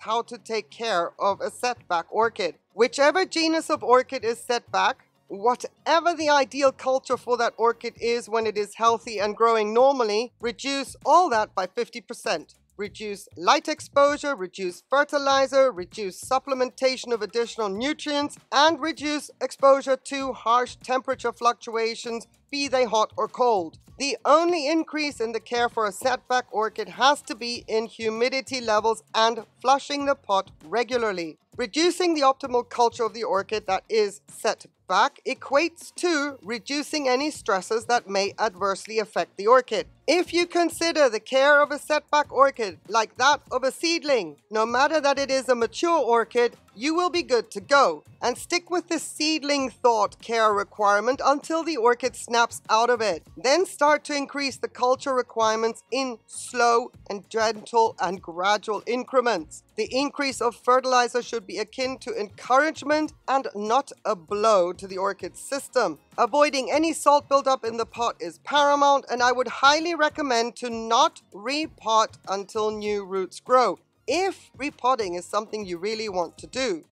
how to take care of a setback orchid. Whichever genus of orchid is setback, whatever the ideal culture for that orchid is when it is healthy and growing normally, reduce all that by 50%. Reduce light exposure, reduce fertilizer, reduce supplementation of additional nutrients, and reduce exposure to harsh temperature fluctuations, be they hot or cold. The only increase in the care for a setback orchid has to be in humidity levels and flushing the pot regularly. Reducing the optimal culture of the orchid that is setback equates to reducing any stresses that may adversely affect the orchid. If you consider the care of a setback orchid like that of a seedling, no matter that it is a mature orchid, you will be good to go. And stick with this seedling thought care requirement until the orchid snaps out of it. Then start to increase the culture requirements in slow and gentle and gradual increments. The increase of fertilizer should be akin to encouragement and not a blow to the orchid system. Avoiding any salt buildup in the pot is paramount, and I would highly recommend to not repot until new roots grow, if repotting is something you really want to do.